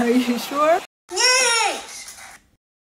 Are you sure?